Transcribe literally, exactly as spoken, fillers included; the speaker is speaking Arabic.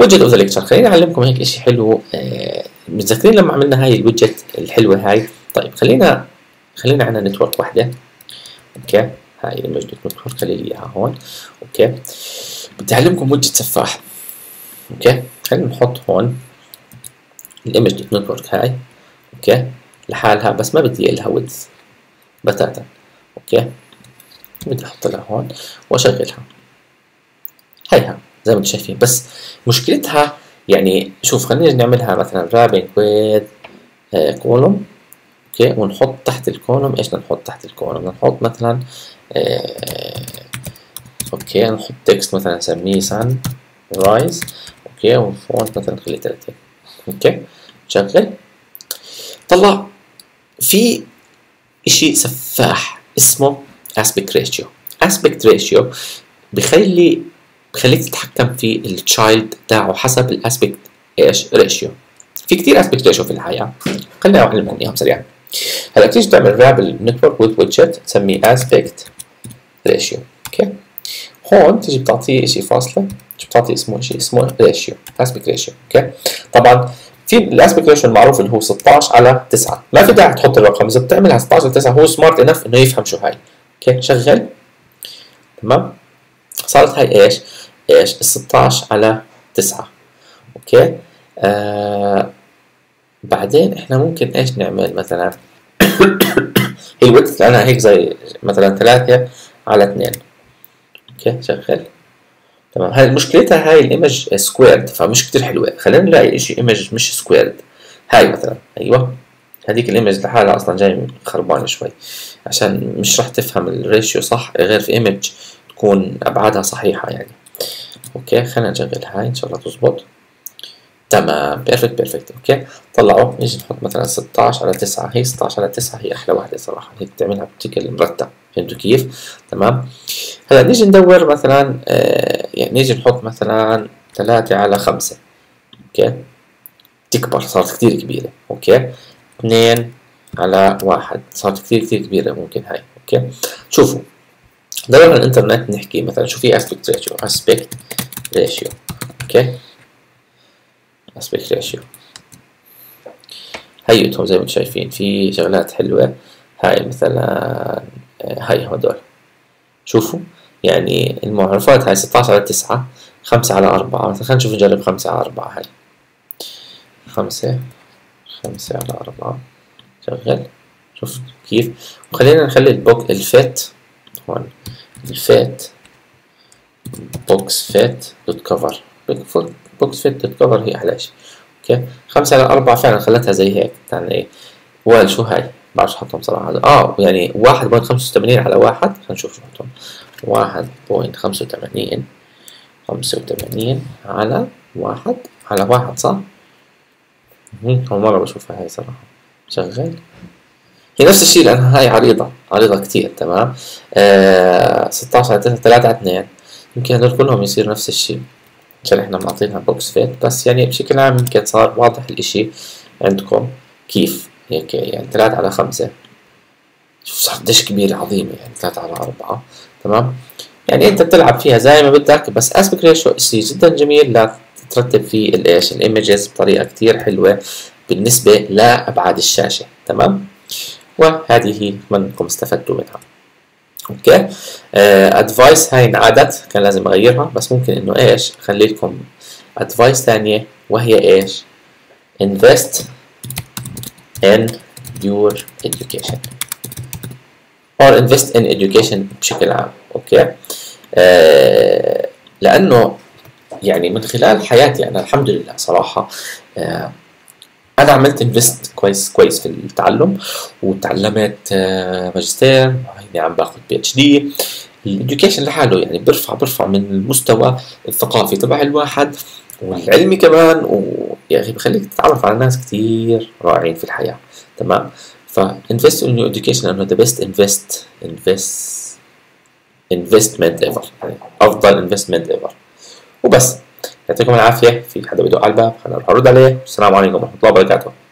ويدجت اوف ذا ليكتشر. خليني اعلمكم هيك شيء حلو. آه متذكرين لما عملنا هاي الويدجت الحلوه هاي؟ طيب خلينا خلينا عنا نتورك واحده. اوكي هاي لما اجت نتورك لي اياها هون. اوكي بدي اعلمكم ويدجت سفاح. اوكي خلينا نحط هون الايمج دوت نتورك هاي اوكي لحالها، بس ما بدي لها ويدز بتاتا. اوكي بدي احط لها هون واشغلها. هيها زي ما انتم شايفين، بس مشكلتها يعني شوف خلينا نعملها مثلا رابنج ويد كولوم. اوكي ونحط تحت الكولوم ايش بدنا نحط تحت الكولوم؟ بدنا نحط مثلا آه اوكي نحط تكست مثلا نسميه سان رايز. اوكي والفونت مثلا نخليه ثلاثين. اوكي شغل طلع في اشي سفاح اسمه aspect ratio. aspect ratio بخلي بخليك تتحكم في التشايلد تاعه حسب الاسبكت ايش ريشيو. في كثير اسبكت ريشيو في الحياه، خلينا اعلمكم اياهم سريعا. هلا بتيجي تعمل رابل نتورك وذ ويدجت تسميه اسبكت ريشيو. اوكي هون تيجي بتعطيه شيء فاصله، بتعطيه اسمه شيء اسمه ريشيو اسبكت ريشيو. اوكي طبعا في الاسبكت ريشيو المعروف اللي هو ستة عشر على تسعة، ما في داعي تحط الرقم، اذا بتعملها ستة عشر على تسعة هو سمارت انف انه يفهم شو هاي. اوكي شغل تمام. صارت هاي ايش؟ ايش؟ ستة عشر على تسعة. اوكي؟ آه بعدين احنا ممكن ايش نعمل مثلا؟ هي الويدث لانها هيك زي مثلا ثلاثة على اثنين. اوكي؟ شغال؟ تمام، هاي مشكلتها هاي الايمج سكويرد فمش كتير حلوة، خلينا نلاقي اشي ايمج مش سكويرد. هاي مثلا، ايوه هذيك الايمج لحالها اصلا جاي خربانة شوي، عشان مش رح تفهم الريشيو صح غير في ايمج تكون ابعادها صحيحه يعني. اوكي خلينا نشغل هاي ان شاء الله تزبط. تمام بيرفكت بيرفكت. اوكي طلعوا نيجي نحط مثلا ستة عشر على تسعة. هي ستة عشر على تسعة هي احلى واحده صراحه، هيك بتعملها بشكل مرتب. فهمتوا كيف؟ تمام. هلا نيجي ندور مثلا آه يعني نيجي نحط مثلا ثلاثة على خمسة. اوكي تكبر صارت كثير كبيره. اوكي اثنين على واحد صارت كثير كثير كبيره ممكن هاي. اوكي شوفوا دورنا الانترنت نحكي مثلا شو في اسبكت ريشيو. اسبكت ريشيو اوكي اسبكت ريشيو هيوتهم زي ما انتم شايفين في شغلات حلوه. هاي مثلا هاي هدول شوفوا يعني المعرفات هاي ستة عشر على تسعة، خمسة على أربعة مثلا. خلينا نشوف نجرب خمسة على أربعة. هاي خمسة خمسة على أربعة شغل. شوف كيف. وخلينا نخلي البوك الفت هون الفات بوكس فات دوت كفر. بوكس فات دوت كفر هي احلى شيء. اوكي خمسة على أربعة فعلا خلتها زي هيك. يعني ايه وال شو هاي؟ بعرفش احطهم صراحة. اه يعني واحد بوينت خمسة وثمانين على واحد. خلينا نشوف شو احطهم. واحد بوينت خمسة وثمانين خمسة وثمانين على واحد على واحد صح؟ اها أول مرة بشوفها هاي صراحة. شغال هي نفس الشيء لأنها هاي عريضة عريضة كتير. تمام آه ستة عشر على تسعة ثلاثة على اثنين يمكن هدول كلهم يصير نفس الشيء عشان احنا معطينها بوكس فيت، بس يعني بشكل عام يمكن صار واضح الاشي عندكم كيف هيك يعني ثلاثة على خمسة شوف صارت قديش كبيرة عظيمة يعني ثلاثة على أربعة. تمام يعني انت بتلعب فيها زي ما بدك، بس اسبكت ريشيو شيء جدا جميل لا ترتب فيه الايش الايمجز بطريقة كتير حلوة بالنسبة لأبعاد الشاشة. تمام وهذه منكم استفدتوا منها. اوكي ادفايس هاي انعادت كان لازم اغيرها، بس ممكن انه ايش اخلي لكم ادفايس ثانيه وهي ايش invest in your education or invest in education بشكل عام. اوكي آه لانه يعني من خلال حياتي انا الحمد لله صراحه آه أنا عملت انفست كويس كويس في التعلم وتعلمت ماجستير يعني عم باخذ بي اتش دي. الإديوكيشن لحاله يعني برفع برفع من المستوى الثقافي تبع الواحد والعلمي كمان، ويا أخي بخليك تتعرف على ناس كتير رائعين في الحياة. تمام فانفست إن إديوكيشن لأنه ذا بيست انفست انفست انفستمنت ايفر يعني أفضل انفستمنت ايفر. وبس يعطيكم العافية. في حدا بده على الباب خلينا نروح نرد عليه. والسلام عليكم ورحمة الله وبركاته.